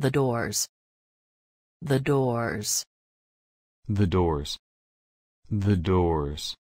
The doors. The doors. The doors. The doors.